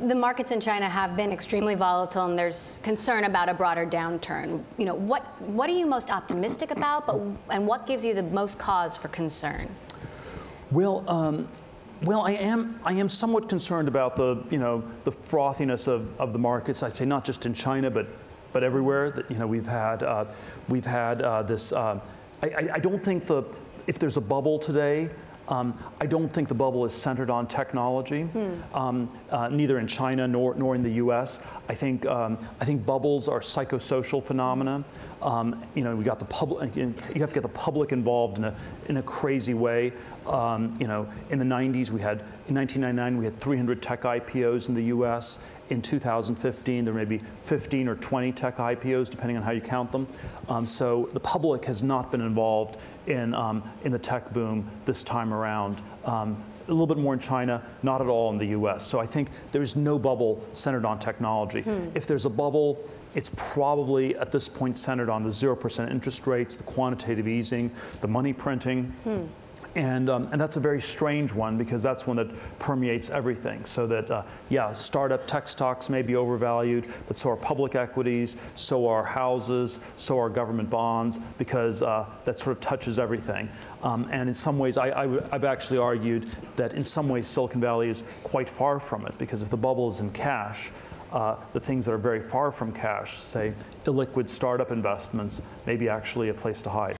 The markets in China have been extremely volatile, and there's concern about a broader downturn. You know, what are you most optimistic about, and what gives you the most cause for concern? Well, I am somewhat concerned about the, the frothiness of the markets. I'd say not just in China, but everywhere. That I don't think if there's a bubble today. I don't think the bubble is centered on technology, neither in China nor in the U.S. I think bubbles are psychosocial phenomena. We got the public. You have to get the public involved in a crazy way. In the 90s, in 1999 we had 300 tech IPOs in the U.S. In 2015, there may be 15 or 20 tech IPOs, depending on how you count them. So the public has not been involved in the tech boom this time around. A little bit more in China, not at all in the U.S. So I think there is no bubble centered on technology. If there's a bubble, it's probably at this point centered on the 0% interest rates, the quantitative easing, the money printing. And that's a very strange one, because that's one that permeates everything. So that, startup tech stocks may be overvalued, but so are public equities, so are houses, so are government bonds, because that sort of touches everything. And in some ways, I've actually argued that in some ways Silicon Valley is quite far from it, because if the bubble is in cash, the things that are very far from cash, say illiquid startup investments, may be actually a place to hide.